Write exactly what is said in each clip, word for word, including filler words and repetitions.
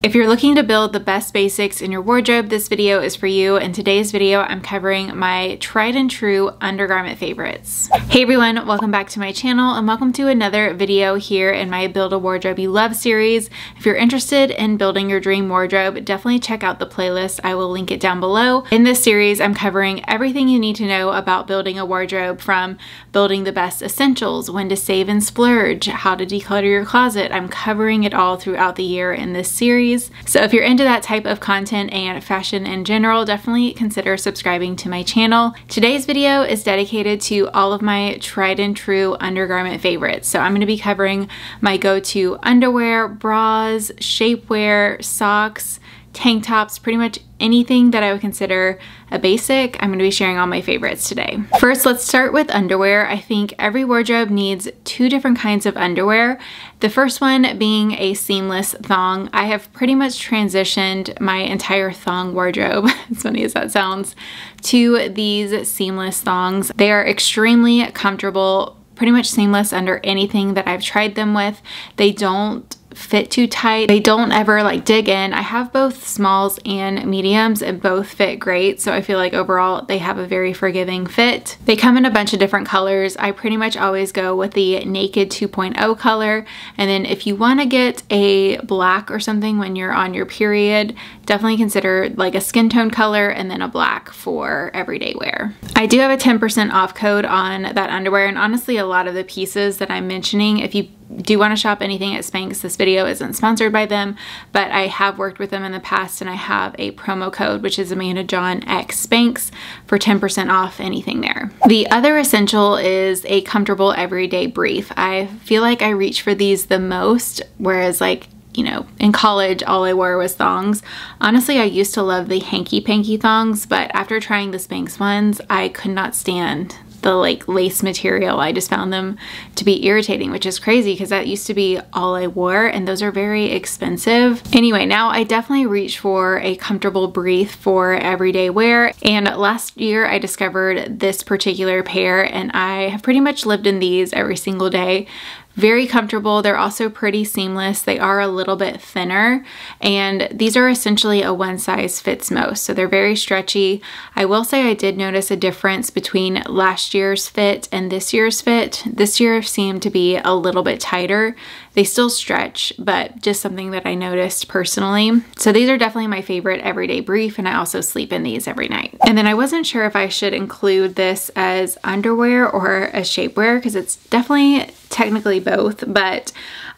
If you're looking to build the best basics in your wardrobe, this video is for you. In today's video, I'm covering my tried and true undergarment favorites. Hey everyone, welcome back to my channel and welcome to another video here in my Build a Wardrobe You Love series. If you're interested in building your dream wardrobe, definitely check out the playlist. I will link it down below. In this series, I'm covering everything you need to know about building a wardrobe, from building the best essentials, when to save and splurge, how to declutter your closet. I'm covering it all throughout the year in this series. So if you're into that type of content and fashion in general, definitely consider subscribing to my channel. Today's video is dedicated to all of my tried and true undergarment favorites. So I'm going to be covering my go-to underwear, bras, shapewear, socks, tank tops, pretty much anything that I would consider a basic. I'm going to be sharing all my favorites today. First, let's start with underwear. I think every wardrobe needs two different kinds of underwear. The first one being a seamless thong. I have pretty much transitioned my entire thong wardrobe, as funny as that sounds, to these seamless thongs. They are extremely comfortable, pretty much seamless under anything that I've tried them with. They don't fit too tight. They don't ever like dig in. I have both smalls and mediums and both fit great. So I feel like overall they have a very forgiving fit. They come in a bunch of different colors. I pretty much always go with the Naked two point oh color. And then if you want to get a black or something when you're on your period, definitely consider like a skin tone color and then a black for everyday wear. I do have a ten percent off code on that underwear. And honestly, a lot of the pieces that I'm mentioning, if you do you want to shop anything at Spanx, this video isn't sponsored by them, but I have worked with them in the past and I have a promo code, which is Amanda John X Spanx, for ten percent off anything there. The other essential is a comfortable everyday brief. I feel like I reach for these the most, whereas like, you know, in college, all I wore was thongs. Honestly, I used to love the hanky panky thongs, but after trying the Spanx ones, I could not stand the like lace material. I just found them to be irritating, which is crazy because that used to be all I wore and those are very expensive. Anyway, now I definitely reach for a comfortable brief for everyday wear. And last year I discovered this particular pair and I have pretty much lived in these every single day. Very comfortable. They're also pretty seamless. They are a little bit thinner and these are essentially a one size fits most. So they're very stretchy. I will say I did notice a difference between last year's fit and this year's fit. This year seemed to be a little bit tighter. They still stretch, but just something that I noticed personally. So these are definitely my favorite everyday brief and I also sleep in these every night. And then I wasn't sure if I should include this as underwear or as shapewear because it's definitely technically both, but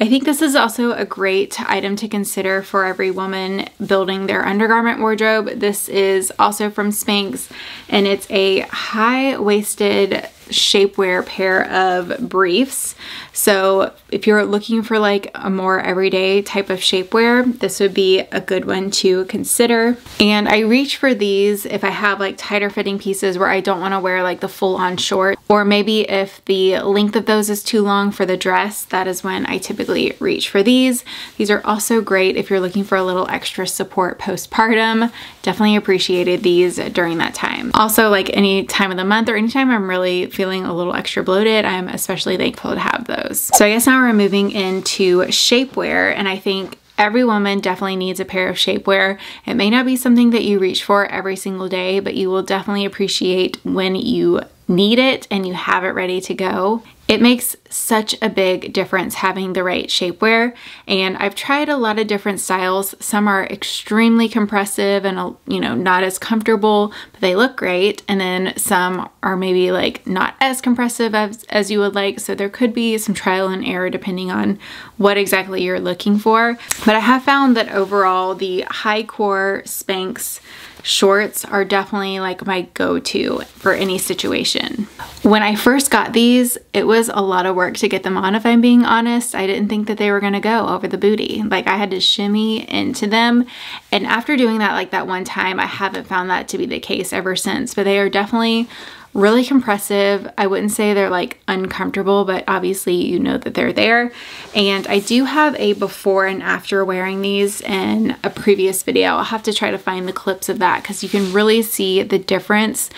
I think this is also a great item to consider for every woman building their undergarment wardrobe. This is also from Spanx and it's a high-waisted shapewear pair of briefs. So if you're looking for like a more everyday type of shapewear, this would be a good one to consider. And I reach for these if I have like tighter fitting pieces where I don't want to wear like the full-on short, or maybe if the length of those is too long for the dress, that is when I typically reach for these. These are also great if you're looking for a little extra support postpartum. Definitely appreciated these during that time. Also, like any time of the month or anytime I'm really feeling a little extra bloated, I'm especially thankful to have those. So I guess now we're moving into shapewear, and I think every woman definitely needs a pair of shapewear. It may not be something that you reach for every single day, but you will definitely appreciate when you need it and you have it ready to go. It makes such a big difference having the right shapewear, and I've tried a lot of different styles. Some are extremely compressive and, you know, not as comfortable, but they look great. And then some are maybe like not as compressive as, as you would like. So there could be some trial and error depending on what exactly you're looking for. But I have found that overall the high core Spanx shorts are definitely like my go-to for any situation. When I first got these, it was a lot of work to get them on, if I'm being honest. I didn't think that they were gonna go over the booty. Like I had to shimmy into them. And after doing that like that one time, I haven't found that to be the case ever since, but they are definitely really compressive. I wouldn't say they're like uncomfortable, but obviously you know that they're there. And I do have a before and after wearing these in a previous video. I'll have to try to find the clips of that because you can really see the difference.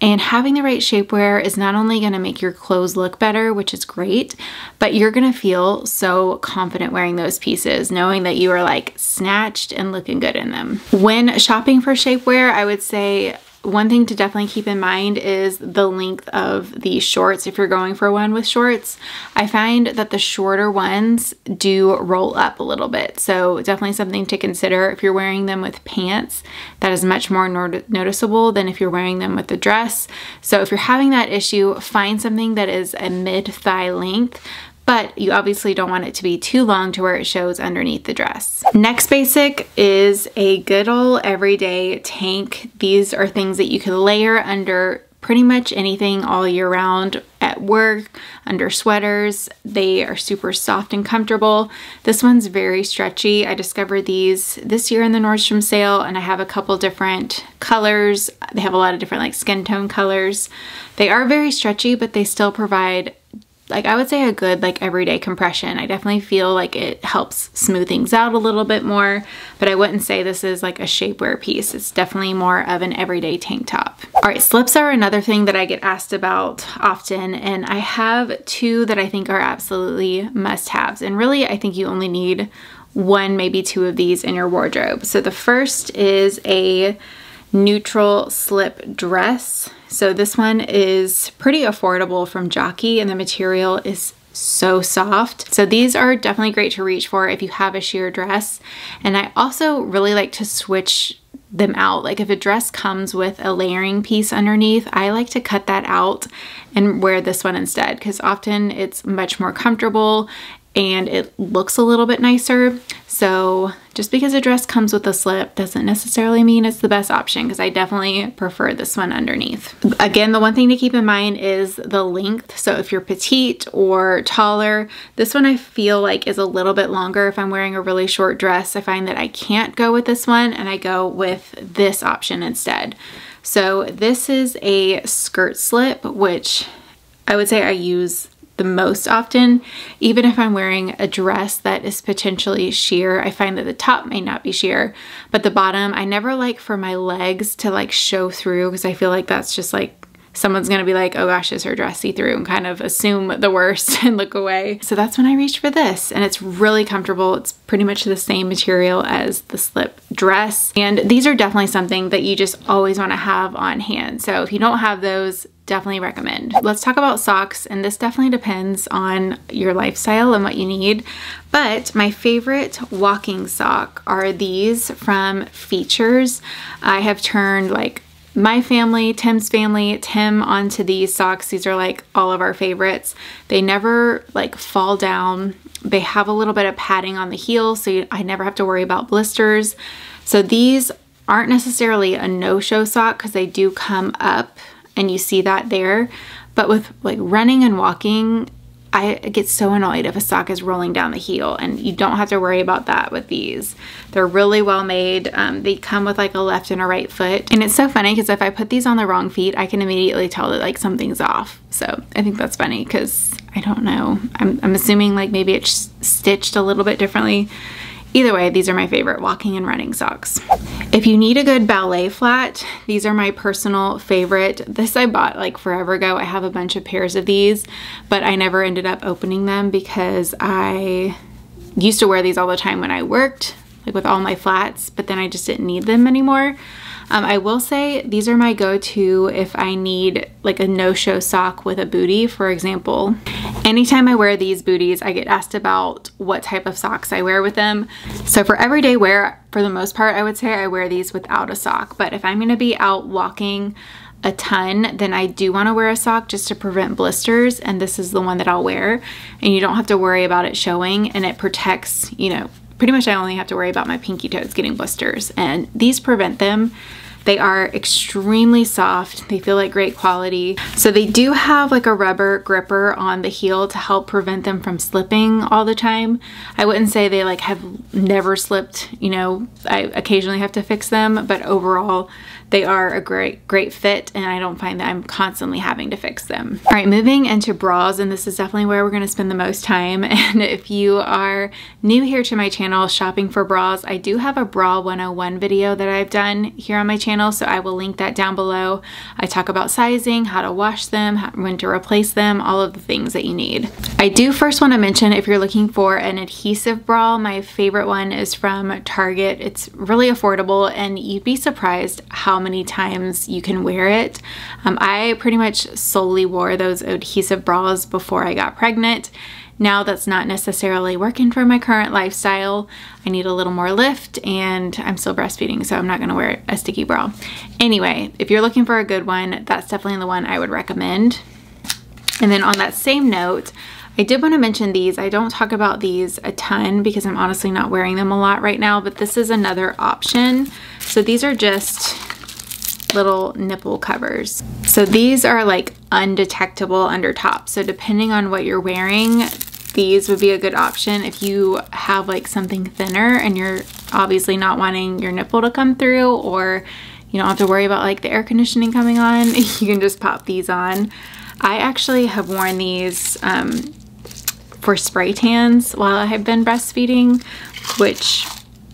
And having the right shapewear is not only going to make your clothes look better, which is great, but you're going to feel so confident wearing those pieces, knowing that you are like snatched and looking good in them. When shopping for shapewear, I would say one thing to definitely keep in mind is the length of the shorts if you're going for one with shorts. I find that the shorter ones do roll up a little bit, so definitely something to consider. If you're wearing them with pants, that is much more noticeable than if you're wearing them with a dress. So if you're having that issue, find something that is a mid-thigh length, but you obviously don't want it to be too long to where it shows underneath the dress. Next basic is a good old everyday tank. These are things that you can layer under pretty much anything all year round, at work, under sweaters. They are super soft and comfortable. This one's very stretchy. I discovered these this year in the Nordstrom sale, and I have a couple different colors. They have a lot of different like skin tone colors. They are very stretchy, but they still provide, like, I would say a good like everyday compression. I definitely feel like it helps smooth things out a little bit more, but I wouldn't say this is like a shapewear piece. It's definitely more of an everyday tank top. All right, slips are another thing that I get asked about often, and I have two that I think are absolutely must-haves. And really, I think you only need one, maybe two of these in your wardrobe. So the first is a neutral slip dress. So this one is pretty affordable from Jockey, and the material is so soft. So these are definitely great to reach for if you have a sheer dress. And I also really like to switch them out. Like if a dress comes with a layering piece underneath, I like to cut that out and wear this one instead, because often it's much more comfortable and it looks a little bit nicer. So just because a dress comes with a slip doesn't necessarily mean it's the best option, because I definitely prefer this one underneath. Again, the one thing to keep in mind is the length. So if you're petite or taller, this one I feel like is a little bit longer. If I'm wearing a really short dress, I find that I can't go with this one, and I go with this option instead. So this is a skirt slip, which I would say I use the most often. Even if I'm wearing a dress that is potentially sheer, I find that the top may not be sheer, but the bottom, I never like for my legs to like show through, because I feel like that's just like, someone's gonna be like, oh gosh, is her dress see-through, and kind of assume the worst and look away. So that's when I reached for this, and it's really comfortable. It's pretty much the same material as the slip dress. And these are definitely something that you just always wanna have on hand. So if you don't have those, definitely recommend. Let's talk about socks, and this definitely depends on your lifestyle and what you need. But my favorite walking sock are these from Feetures. I have turned like my family, Tim's family, Tim onto these socks. These are like all of our favorites. They never like fall down. They have a little bit of padding on the heel, so you, I never have to worry about blisters. So these aren't necessarily a no-show sock because they do come up, and you see that there. But with like running and walking, I get so annoyed if a sock is rolling down the heel, and you don't have to worry about that with these. They're really well made. Um, they come with like a left and a right foot. And it's so funny because if I put these on the wrong feet, I can immediately tell that like something's off. So I think that's funny because I don't know. I'm, I'm assuming like maybe it's stitched a little bit differently. Either way, these are my favorite walking and running socks. If you need a good ballet flat, these are my personal favorite. This I bought like forever ago. I have a bunch of pairs of these, but I never ended up opening them because I used to wear these all the time when I worked, like with all my flats, but then I just didn't need them anymore. Um, I will say these are my go-to if I need like a no-show sock with a booty, for example. Anytime I wear these booties, I get asked about what type of socks I wear with them. So for everyday wear, for the most part, I would say I wear these without a sock. But if I'm gonna be out walking a ton, then I do want to wear a sock just to prevent blisters, and this is the one that I'll wear. And you don't have to worry about it showing, and it protects, you know, pretty much I only have to worry about my pinky toes getting blisters, and these prevent them. They are extremely soft. They feel like great quality. So they do have like a rubber gripper on the heel to help prevent them from slipping all the time. I wouldn't say they like have never slipped, you know, I occasionally have to fix them, but overall they are a great, great fit, and I don't find that I'm constantly having to fix them. All right, moving into bras, and this is definitely where we're gonna spend the most time. And if you are new here to my channel, shopping for bras, I do have a bra one oh one video that I've done here on my channel, so I will link that down below. I talk about sizing, how to wash them, when to replace them, all of the things that you need. I do first wanna mention, if you're looking for an adhesive bra, my favorite one is from Target. It's really affordable, and you'd be surprised how How many times you can wear it. Um, I pretty much solely wore those adhesive bras before I got pregnant. Now that's not necessarily working for my current lifestyle. I need a little more lift, and I'm still breastfeeding, so I'm not gonna wear a sticky bra. Anyway, if you're looking for a good one, that's definitely the one I would recommend. And then on that same note, I did want to mention these. I don't talk about these a ton because I'm honestly not wearing them a lot right now, but this is another option. So these are just little nipple covers. So these are like undetectable under top. So depending on what you're wearing, these would be a good option if you have like something thinner and you're obviously not wanting your nipple to come through, or you don't have to worry about like the air conditioning coming on. You can just pop these on. I actually have worn these um, for spray tans while I have been breastfeeding, which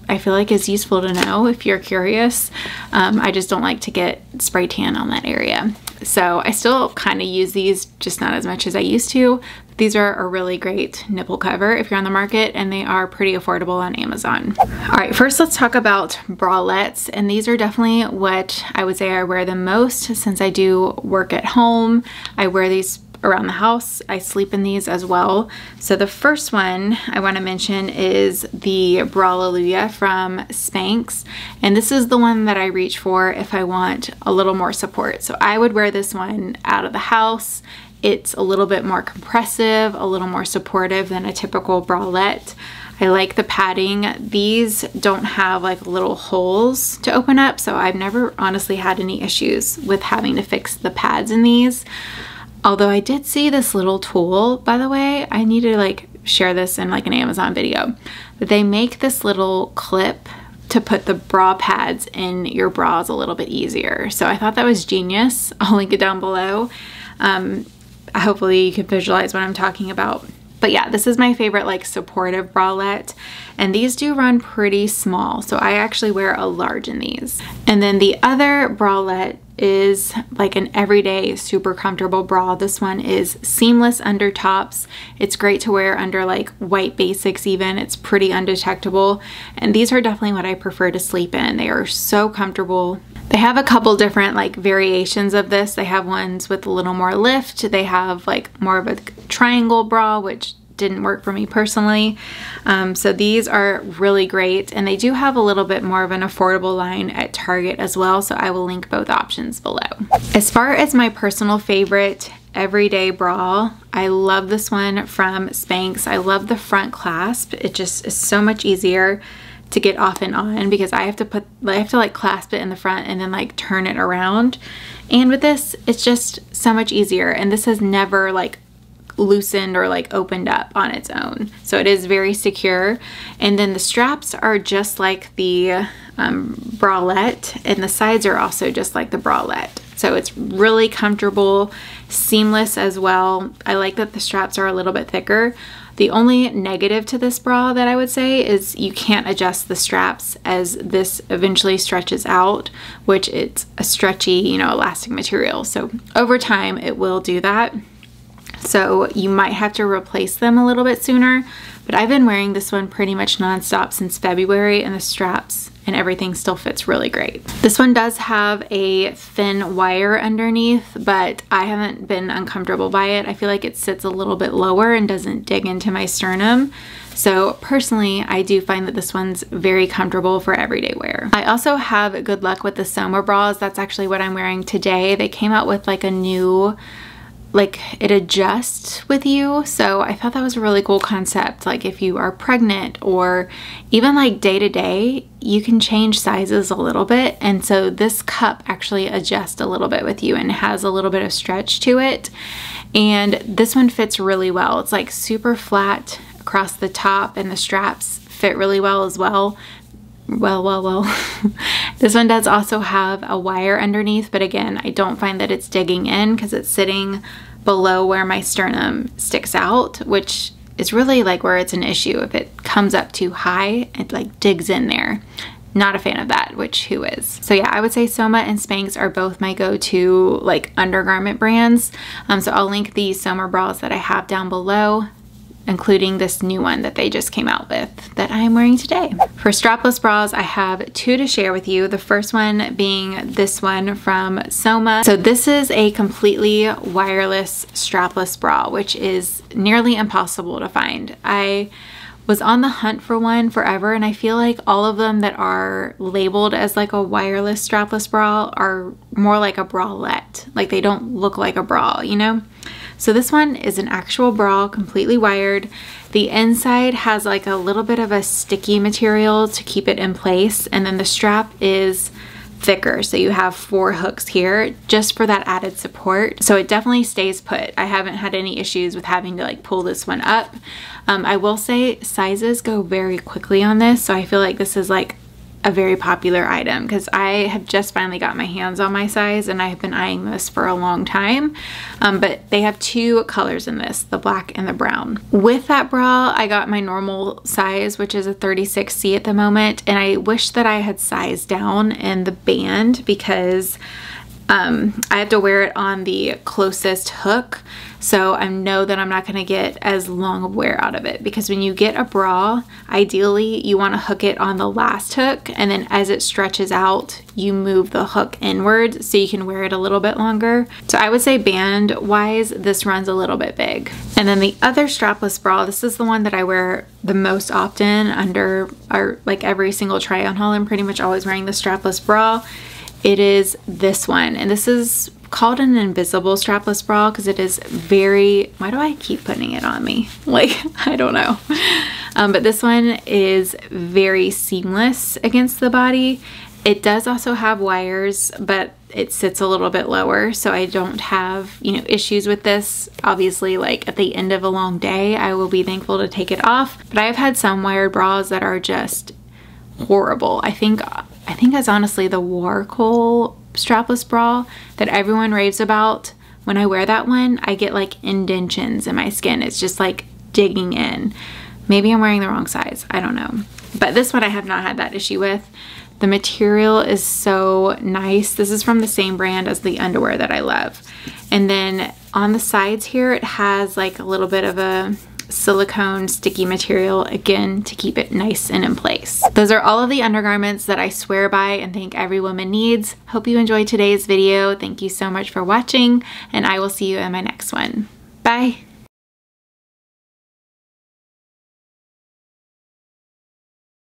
I feel like is useful to know if you're curious. Um, I just don't like to get spray tan on that area. So I still kind of use these, just not as much as I used to. But these are a really great nipple cover if you're on the market, and they are pretty affordable on Amazon. All right, first let's talk about bralettes. And these are definitely what I would say I wear the most, since I do work at home. I wear these around the house. I sleep in these as well. So the first one I want to mention is the Bra Alleluia from Spanx. And this is the one that I reach for if I want a little more support. So I would wear this one out of the house. It's a little bit more compressive, a little more supportive than a typical bralette. I like the padding. These don't have like little holes to open up, so I've never honestly had any issues with having to fix the pads in these. Although I did see this little tool, by the way, I need to like share this in like an Amazon video, but they make this little clip to put the bra pads in your bras a little bit easier. So I thought that was genius. I'll link it down below. Um, hopefully you can visualize what I'm talking about. But yeah, this is my favorite like supportive bralette, and these do run pretty small. So I actually wear a large in these. And then the other bralette is like an everyday super comfortable bra. This one is seamless under tops. It's great to wear under like white basics even. It's pretty undetectable. And these are definitely what I prefer to sleep in. They are so comfortable. They have a couple different like variations of this. They have ones with a little more lift. They have like more of a triangle bra, which didn't work for me personally. Um, so these are really great, and they do have a little bit more of an affordable line at Target as well, so I will link both options below. As far as my personal favorite everyday bra, I love this one from Spanx. I love the front clasp. It just is so much easier to get off and on, because I have to put, I have to like clasp it in the front and then like turn it around. And with this, it's just so much easier, and this has never like loosened or like opened up on its own, so it is very secure. And then the straps are just like the um, bralette, and the sides are also just like the bralette, so it's really comfortable, seamless as well. I like that the straps are a little bit thicker. The only negative to this bra that I would say is you can't adjust the straps, as this eventually stretches out, which it's a stretchy, you know, elastic material, so over time it will do that. So you might have to replace them a little bit sooner, but I've been wearing this one pretty much nonstop since February, and the straps and everything still fits really great. This one does have a thin wire underneath, but I haven't been uncomfortable by it. I feel like it sits a little bit lower and doesn't dig into my sternum. So personally, I do find that this one's very comfortable for everyday wear. I also have good luck with the SOMA bras. That's actually what I'm wearing today. They came out with like a new like it adjusts with you. So I thought that was a really cool concept. Like if you are pregnant or even like day to day, you can change sizes a little bit. And so this cup actually adjusts a little bit with you and has a little bit of stretch to it. And this one fits really well. It's like super flat across the top and the straps fit really well as well. Well, well, well. This one does also have a wire underneath, but again, I don't find that it's digging in because it's sitting below where my sternum sticks out, which is really like where it's an issue. If it comes up too high, it like digs in there. Not a fan of that, which who is? So yeah, I would say SOMA and Spanx are both my go-to like undergarment brands. Um, so I'll link the SOMA bras that I have down below, including this new one that they just came out with that I am wearing today. For strapless bras, I have two to share with you. The first one being this one from SOMA. So this is a completely wireless strapless bra, which is nearly impossible to find. I was on the hunt for one forever, and I feel like all of them that are labeled as like a wireless strapless bra are more like a bralette. Like they don't look like a bra, you know? So this one is an actual bra, completely wired. The inside has like a little bit of a sticky material to keep it in place. And then the strap is thicker. So you have four hooks here just for that added support. So it definitely stays put. I haven't had any issues with having to like pull this one up. Um, I will say sizes go very quickly on this. So I feel like this is like a very popular item because I have just finally got my hands on my size and I have been eyeing this for a long time. Um, but they have two colors in this, the black and the brown. With that bra, I got my normal size, which is a thirty-six C at the moment. And I wish that I had sized down in the band because um, I have to wear it on the closest hook. So I know that I'm not gonna get as long of wear out of it because when you get a bra, ideally you wanna hook it on the last hook and then as it stretches out, you move the hook inward so you can wear it a little bit longer. So I would say band wise, this runs a little bit big. And then the other strapless bra, this is the one that I wear the most often under our, like every single try on haul, I'm pretty much always wearing the strapless bra. It is this one, and this is called an invisible strapless bra because it is very, why do I keep putting it on me? Like, I don't know. Um, but this one is very seamless against the body. It does also have wires, but it sits a little bit lower. So I don't have, you know, issues with this. Obviously, like at the end of a long day, I will be thankful to take it off. But I've had some wired bras that are just horrible. I think, I think that's honestly the Wacoal strapless bra that everyone raves about. When I wear that one, I get like indentions in my skin. It's just like digging in. Maybe I'm wearing the wrong size, I don't know. But this one I have not had that issue with. The material is so nice. This is from the same brand as the underwear that I love. And then on the sides here, it has like a little bit of a silicone sticky material again to keep it nice and in place. Those are all of the undergarments that I swear by and think every woman needs. Hope you enjoyed today's video. Thank you so much for watching and I will see you in my next one. Bye.